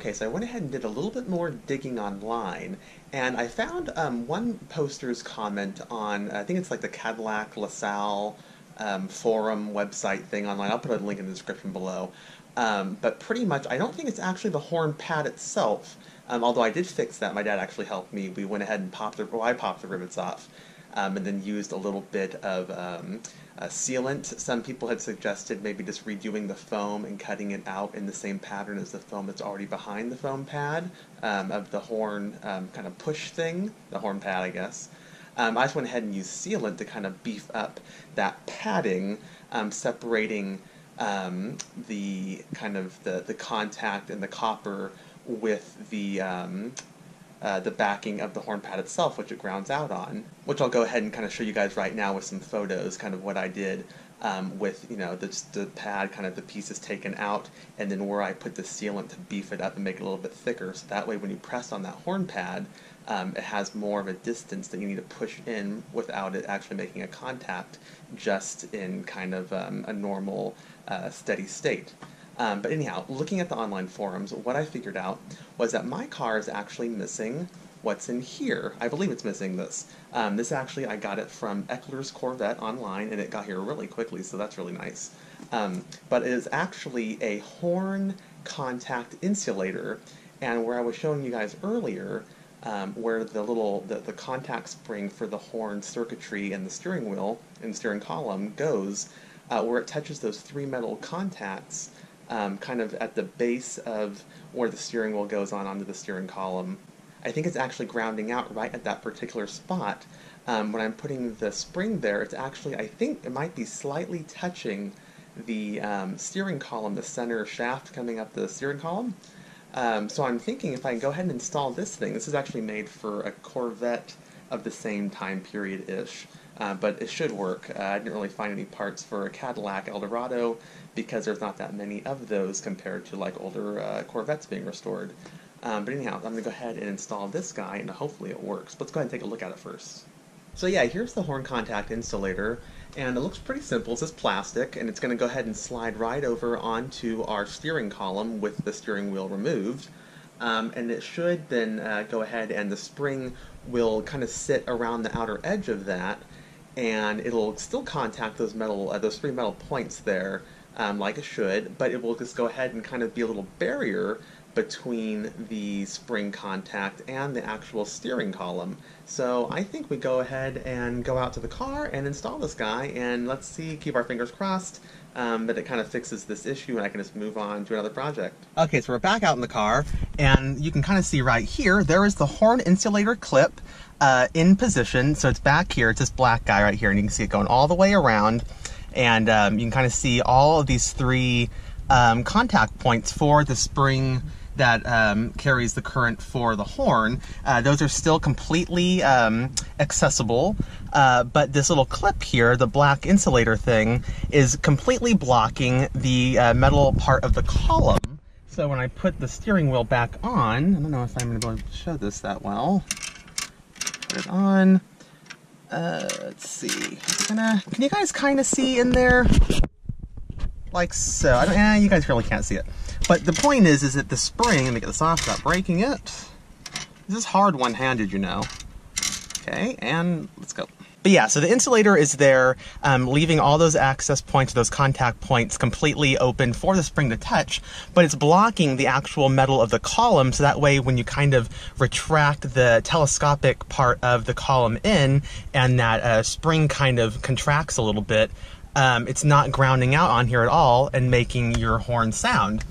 Okay, so I went ahead and did a little bit more digging online, and I found one poster's comment on, I think it's like the Cadillac LaSalle forum website thing online. I'll put a link in the description below. But pretty much, I don't think it's actually the horn pad itself, although I did fix that. My dad actually helped me. We went ahead and I popped the rivets off, and then used a little bit of sealant. Some people had suggested maybe just redoing the foam and cutting it out in the same pattern as the foam that's already behind the foam pad, of the horn kind of push thing, the horn pad, I guess. I just went ahead and used sealant to kind of beef up that padding, separating the kind of the contact and the copper with the backing of the horn pad itself, which it grounds out on, which I'll go ahead and kind of show you guys right now with some photos, kind of what I did with, you know, the pad, kind of the pieces taken out, and then where I put the sealant to beef it up and make it a little bit thicker, so that way when you press on that horn pad, it has more of a distance that you need to push in without it actually making a contact, just in kind of a normal, steady state. But anyhow, looking at the online forums, what I figured out was that my car is actually missing what's in here. I believe it's missing this. This actually, I got it from Eckler's Corvette online, and it got here really quickly, so that's really nice. But it is actually a horn contact insulator, and where I was showing you guys earlier, where the contact spring for the horn circuitry and the steering wheel and steering column goes, where it touches those three metal contacts, kind of at the base of where the steering wheel goes on onto the steering column. I think it's actually grounding out right at that particular spot. When I'm putting the spring there, it's actually, I think it might be slightly touching the steering column, the center shaft coming up the steering column. So I'm thinking if I go ahead and install this thing, this is actually made for a Corvette of the same time period-ish. But it should work. I didn't really find any parts for a Cadillac Eldorado because there's not that many of those compared to like older Corvettes being restored. But anyhow, I'm going to go ahead and install this guy and hopefully it works. Let's go ahead and take a look at it first. So yeah, here's the horn contact insulator, and it looks pretty simple. It's just plastic, and it's going to go ahead and slide right over onto our steering column with the steering wheel removed. And it should then go ahead, and the spring will kind of sit around the outer edge of that, and it'll still contact those metal, those three metal points there, like it should, but it will just go ahead and kind of be a little barrier between the spring contact and the actual steering column. So I think we go ahead and go out to the car and install this guy, and let's see, keep our fingers crossed that it kind of fixes this issue and I can just move on to another project. Okay, so we're back out in the car, and you can kind of see right here, there is the horn insulator clip in position. So it's back here, it's this black guy right here, and you can see it going all the way around, and you can kind of see all of these three contact points for the spring that carries the current for the horn. Those are still completely accessible, but this little clip here, the black insulator thing, is completely blocking the metal part of the column. So when I put the steering wheel back on, I don't know if I'm going to be able to show this that well. Put it on. Let's see. Can you guys kind of see in there? Like so. You guys really can't see it. But the point is that the spring, let me get this off without breaking it. This is hard one-handed, you know. Okay, and let's go. But yeah, so the insulator is there, leaving all those access points, those contact points, completely open for the spring to touch, but it's blocking the actual metal of the column, so that way when you kind of retract the telescopic part of the column in, and that spring kind of contracts a little bit, it's not grounding out on here at all and making your horn sound.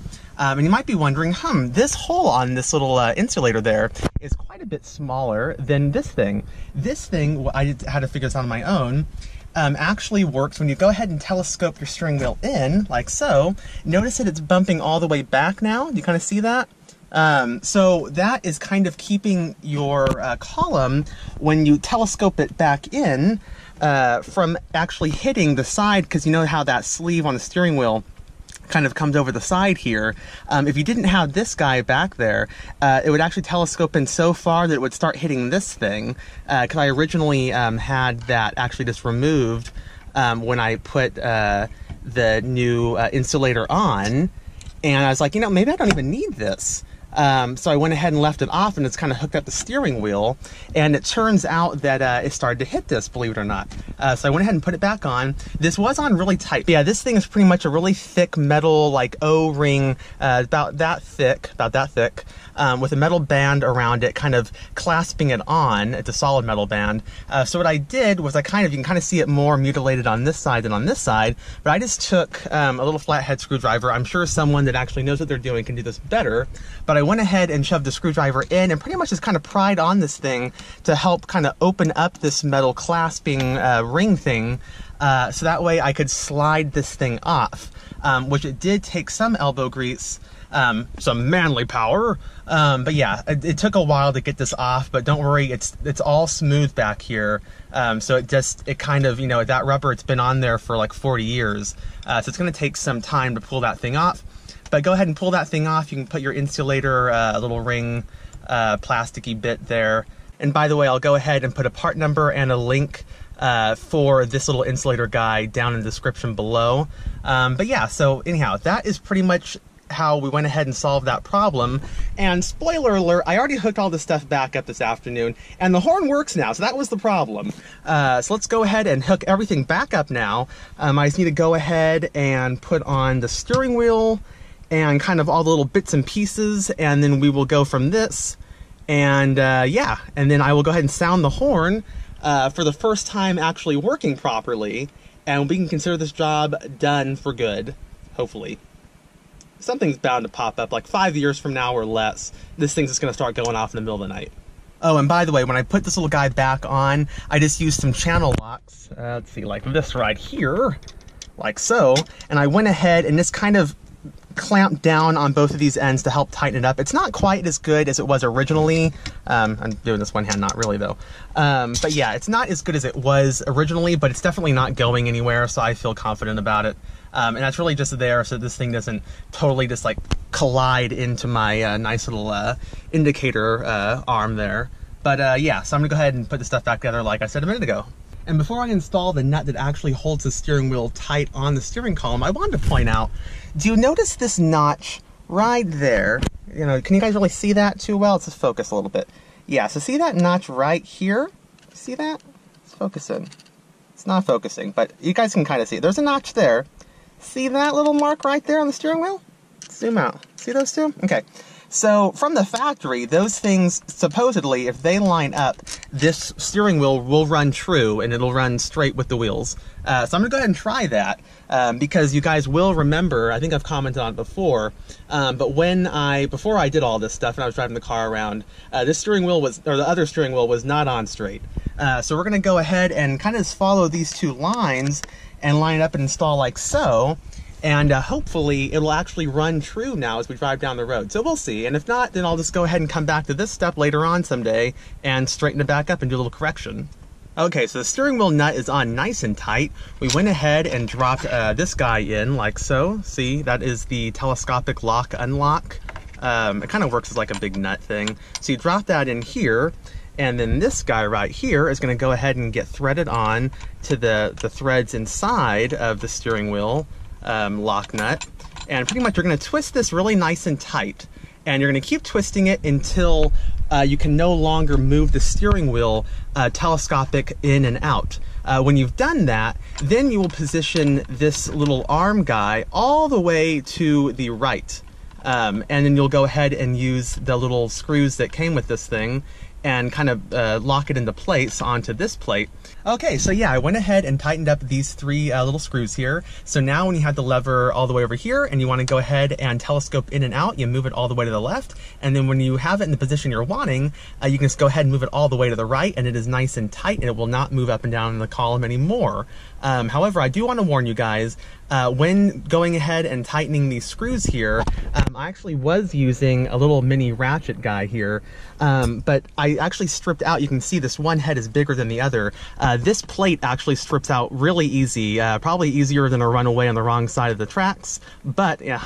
And you might be wondering, this hole on this little insulator there is quite a bit smaller than this thing. This thing, I had to figure this out on my own, actually works when you go ahead and telescope your steering wheel in, like so. Notice that it's bumping all the way back now. Do you kind of see that? So that is kind of keeping your column, when you telescope it back in, from actually hitting the side, because you know how that sleeve on the steering wheel kind of comes over the side here. If you didn't have this guy back there, it would actually telescope in so far that it would start hitting this thing, because I originally had that actually just removed when I put the new insulator on, and I was like, you know, maybe I don't even need this. So I went ahead and left it off, and it's kind of hooked up the steering wheel, and it turns out that it started to hit this, believe it or not. So I went ahead and put it back on. This was on really tight. Yeah, this thing is pretty much a really thick metal, like O-ring, about that thick, with a metal band around it, kind of clasping it on. It's a solid metal band. So what I did was you can kind of see it more mutilated on this side than on this side, but I just took a little flathead screwdriver. I'm sure someone that actually knows what they're doing can do this better, but I went ahead and shoved the screwdriver in and pretty much just kind of pried on this thing to help kind of open up this metal clasping ring thing, so that way I could slide this thing off, which it did take some elbow grease, some manly power, but yeah, it took a while to get this off, but don't worry, it's all smooth back here. So it kind of, that rubber, it's been on there for like 40 years, so it's going to take some time to pull that thing off. But go ahead and pull that thing off. You can put your insulator, little ring, plasticky bit there. And by the way, I'll go ahead and put a part number and a link for this little insulator guy down in the description below. But yeah, so anyhow, that is pretty much how we went ahead and solved that problem. And spoiler alert, I already hooked all this stuff back up this afternoon, and the horn works now, so that was the problem. So let's go ahead and hook everything back up now. I just need to go ahead and put on the steering wheel and kind of all the little bits and pieces, and then we will go from this, and yeah, and then I will go ahead and sound the horn for the first time actually working properly, and we can consider this job done for good, hopefully. Something's bound to pop up, like 5 years from now or less, this thing's just gonna start going off in the middle of the night. Oh, and by the way, when I put this little guy back on, I just used some channel locks, let's see, like this right here, like so, and I went ahead and just kind of clamped down on both of these ends to help tighten it up. It's not quite as good as it was originally. I'm doing this one hand, not really though. But yeah, it's not as good as it was originally, but it's definitely not going anywhere, so I feel confident about it. And that's really just there so this thing doesn't totally just like collide into my nice little indicator arm there. But yeah, so I'm gonna go ahead and put the stuff back together like I said a minute ago. And before I install the nut that actually holds the steering wheel tight on the steering column, I wanted to point out, do you notice this notch right there? Can you guys really see that too well? Let's just focus a little bit. Yeah, so see that notch right here? See that? It's focusing. It's not focusing, but you guys can kind of see it. There's a notch there. See that little mark right there on the steering wheel? Zoom out. See those two? Okay. So from the factory, those things, supposedly, if they line up, this steering wheel will run true and it'll run straight with the wheels. So I'm gonna go ahead and try that because you guys will remember, I think I've commented on it before, but before I did all this stuff and I was driving the car around, this steering wheel was, or the other steering wheel was not on straight. So we're gonna go ahead and kind of just follow these two lines and line it up and install like so. And hopefully it'll actually run true now as we drive down the road. So we'll see, and if not, then I'll just go ahead and come back to this step later on someday and straighten it back up and do a little correction. Okay, so the steering wheel nut is on nice and tight. We went ahead and dropped this guy in like so. See, that is the telescopic lock unlock. It kind of works as like a big nut thing. So you drop that in here, and then this guy right here is gonna go ahead and get threaded on to the threads inside of the steering wheel lock nut, and pretty much you're going to twist this really nice and tight, and you're going to keep twisting it until you can no longer move the steering wheel telescopic in and out. When you've done that, then you will position this little arm guy all the way to the right, and then you'll go ahead and use the little screws that came with this thing and kind of lock it into place onto this plate. Okay, so yeah, I went ahead and tightened up these three little screws here. So now when you have the lever all the way over here and you wanna go ahead and telescope in and out, you move it all the way to the left. And then when you have it in the position you're wanting, you can just go ahead and move it all the way to the right, and it is nice and tight and it will not move up and down in the column anymore. However, I do wanna warn you guys, when going ahead and tightening these screws here, I actually was using a little mini ratchet guy here, but I actually stripped out, you can see this one head is bigger than the other. This plate actually strips out really easy, probably easier than a runaway on the wrong side of the tracks, but yeah,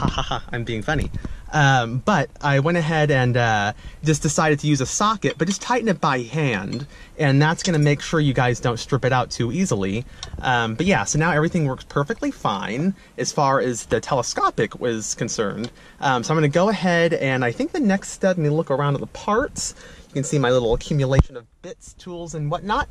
I'm being funny. But I went ahead and just decided to use a socket, but just tighten it by hand, and that's going to make sure you guys don't strip it out too easily. But yeah, so now everything works perfectly fine as far as the telescopic was concerned. So I'm going to go ahead, and I think the next step, let me look around at the parts. You can see my little accumulation of bits, tools, and whatnot.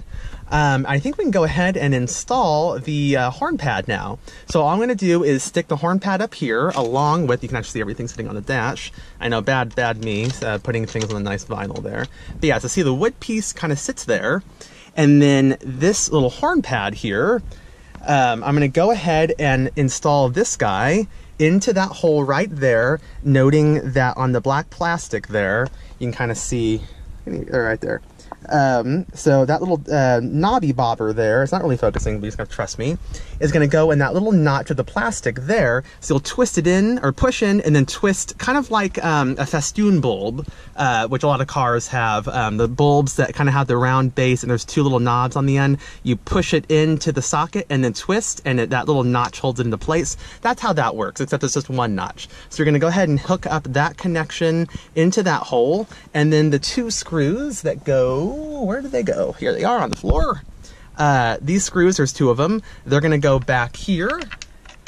I think we can go ahead and install the horn pad now. So all I'm going to do is stick the horn pad up here along with, you can actually see everything sitting on the dash. I know, bad me, putting things on the nice vinyl there. But yeah, so see the wood piece kind of sits there. And then this little horn pad here, I'm going to go ahead and install this guy into that hole right there, noting that on the black plastic there, you can kind of see right there. So that little knobby bobber there, it's not really focusing, but you just gotta trust me, is gonna go in that little notch of the plastic there. So you'll twist it in, or push in, and then twist, kind of like a festoon bulb, which a lot of cars have. The bulbs that kind of have the round base, and there's two little knobs on the end. You push it into the socket and then twist, and that little notch holds it into place. That's how that works, except it's just one notch. So you're gonna go ahead and hook up that connection into that hole, and then the two screws that go, where did they go? Here they are on the floor. These screws, there's two of them. They're gonna go back here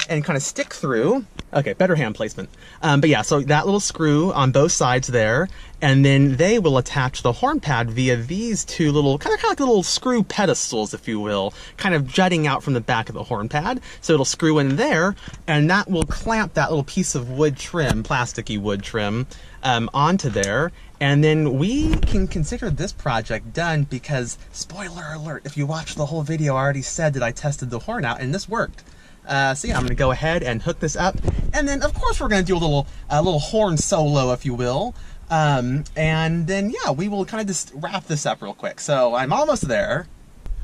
and kind of stick through. Okay, better hand placement. But yeah, so that little screw on both sides there, and then they will attach the horn pad via these two little, kind of like little screw pedestals, if you will, kind of jutting out from the back of the horn pad. So it'll screw in there, and that will clamp that little piece of wood trim, plasticky wood trim, onto there. And then we can consider this project done because, spoiler alert, if you watched the whole video, I already said that I tested the horn out, and this worked. So yeah, I'm gonna go ahead and hook this up, and then of course we're gonna do a little horn solo, if you will, and then yeah, we will kind of just wrap this up real quick. So I'm almost there.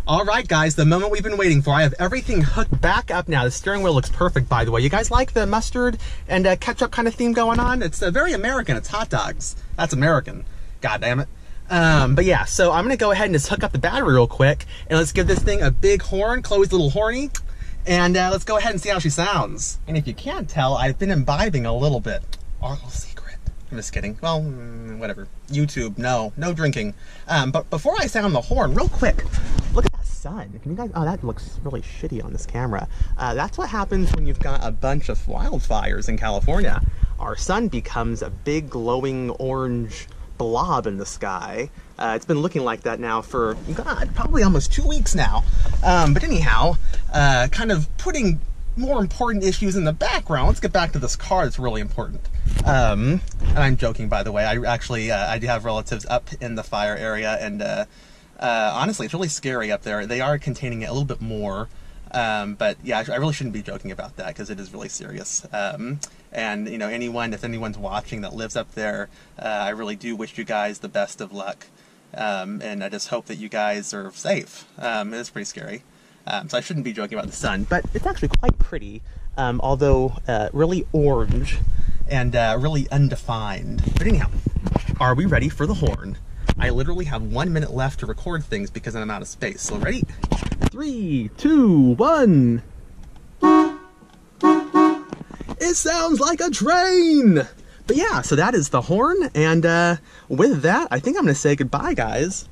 All right, guys, the moment we've been waiting for. I have everything hooked back up now. The steering wheel looks perfect, by the way. You guys like the mustard and ketchup kind of theme going on? It's very American. It's hot dogs. That's American. God damn it. But yeah, so I'm going to go ahead and just hook up the battery real quick, and let's give this thing a big horn. Chloe's a little horny. And let's go ahead and see how she sounds. And if you can't tell, I've been imbibing a little bit. Our little secret. I'm just kidding. Well, whatever. YouTube, no drinking. But before I sound the horn, real quick, look at that sun. Can you guys, oh, that looks really shitty on this camera. That's what happens when you've got a bunch of wildfires in California. Our sun becomes a big glowing orange blob in the sky. It's been looking like that now for, God, probably almost 2 weeks now. But anyhow, kind of putting more important issues in the background. Let's get back to this car that's really important. And I'm joking, by the way. I actually, I do have relatives up in the fire area, and honestly, it's really scary up there. They are containing it a little bit more, but yeah, I really shouldn't be joking about that because it is really serious. And you know, if anyone's watching that lives up there, I really do wish you guys the best of luck, and I just hope that you guys are safe. It is pretty scary. So I shouldn't be joking about the sun, but it's actually quite pretty, although really orange and really undefined. But anyhow, are we ready for the horn? I literally have 1 minute left to record things because I'm out of space. So ready? 3, 2, 1. It sounds like a train! But yeah, so that is the horn, and with that, I think I'm gonna say goodbye, guys.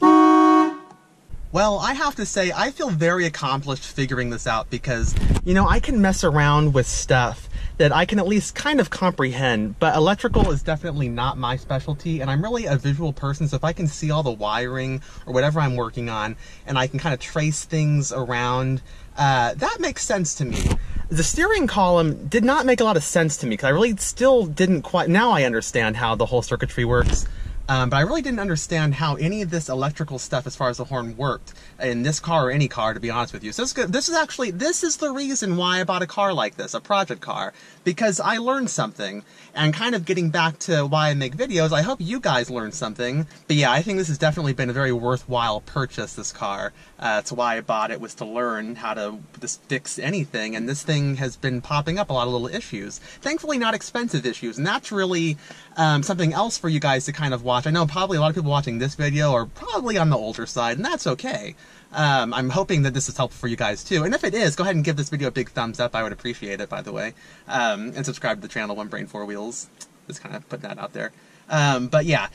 Well, I have to say, I feel very accomplished figuring this out because, you know, I can mess around with stuff that I can at least kind of comprehend, but electrical is definitely not my specialty, and I'm really a visual person, so if I can see all the wiring or whatever I'm working on, and I can kind of trace things around, that makes sense to me. The steering column did not make a lot of sense to me because I really still didn't quite, now I understand how the whole circuitry works. But I really didn't understand how any of this electrical stuff as far as the horn worked in this car or any car, to be honest with you. So this is the reason why I bought a car like this, a project car, because I learned something. And kind of getting back to why I make videos, I hope you guys learned something. But yeah, I think this has definitely been a very worthwhile purchase, this car. That's why I bought it, was to learn how to just fix anything. And this thing has been popping up a lot of little issues. Thankfully not expensive issues. And that's really something else for you guys to kind of watch watch. I know probably a lot of people watching this video are probably on the older side, and that's okay. I'm hoping that this is helpful for you guys too, and if it is, go ahead and give this video a big thumbs up. I would appreciate it, by the way. And subscribe to the channel, One Brain 4 Wheels. Just kind of putting that out there. But yeah,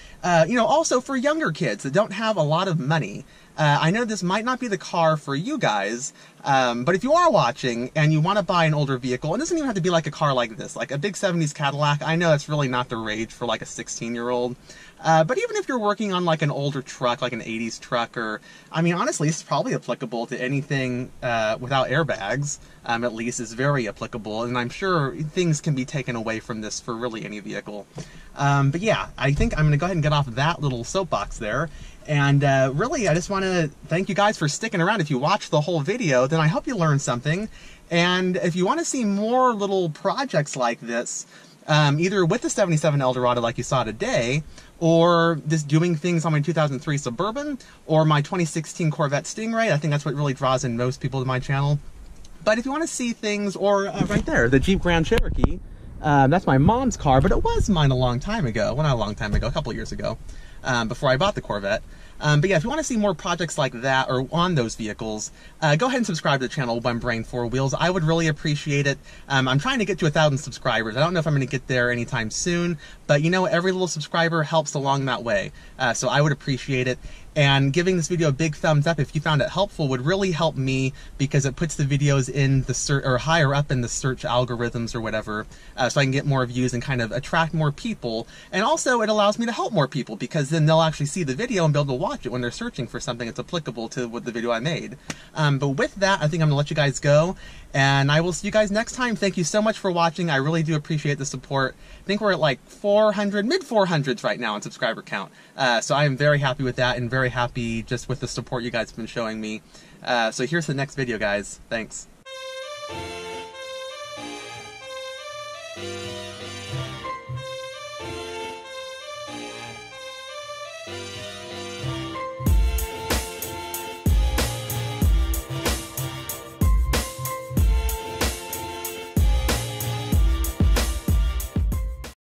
you know, also for younger kids that don't have a lot of money, I know this might not be the car for you guys, but if you are watching and you want to buy an older vehicle, it doesn't even have to be like a car like this, like a big 70s Cadillac. I know it's really not the rage for like a 16-year-old, but even if you're working on like an older truck, like an 80s truck, or, I mean, honestly, it's probably applicable to anything without airbags, at least is very applicable, and I'm sure things can be taken away from this for really any vehicle. But yeah, I think I'm going to go ahead and get off that little soapbox there. And really, I just want to thank you guys for sticking around. If you watched the whole video, then I hope you learned something. And if you want to see more little projects like this, either with the 77 Eldorado like you saw today, or just doing things on my 2003 Suburban, or my 2016 Corvette Stingray, I think that's what really draws in most people to my channel. But if you want to see things, or right there, the Jeep Grand Cherokee, that's my mom's car, but it was mine a long time ago. Well, not a long time ago, a couple years ago. Before I bought the Corvette. But yeah, if you want to see more projects like that or on those vehicles, go ahead and subscribe to the channel, One Brain 4 Wheels. I would really appreciate it. I'm trying to get to 1,000 subscribers. I don't know if I'm going to get there anytime soon, but you know, every little subscriber helps along that way. So I would appreciate it. And giving this video a big thumbs up if you found it helpful would really help me, because it puts the videos in the search, or higher up in the search algorithms or whatever, so I can get more views and kind of attract more people. And also it allows me to help more people, because then they'll actually see the video and be able to watch it when they're searching for something that's applicable to what the video I made. But with that, I think I'm gonna let you guys go, and I will see you guys next time. Thank you so much for watching. I really do appreciate the support. I think we're at like 400, mid 400s right now in subscriber count. So I am very happy with that, and very happy just with the support you guys have been showing me. So here's the next video, guys. Thanks.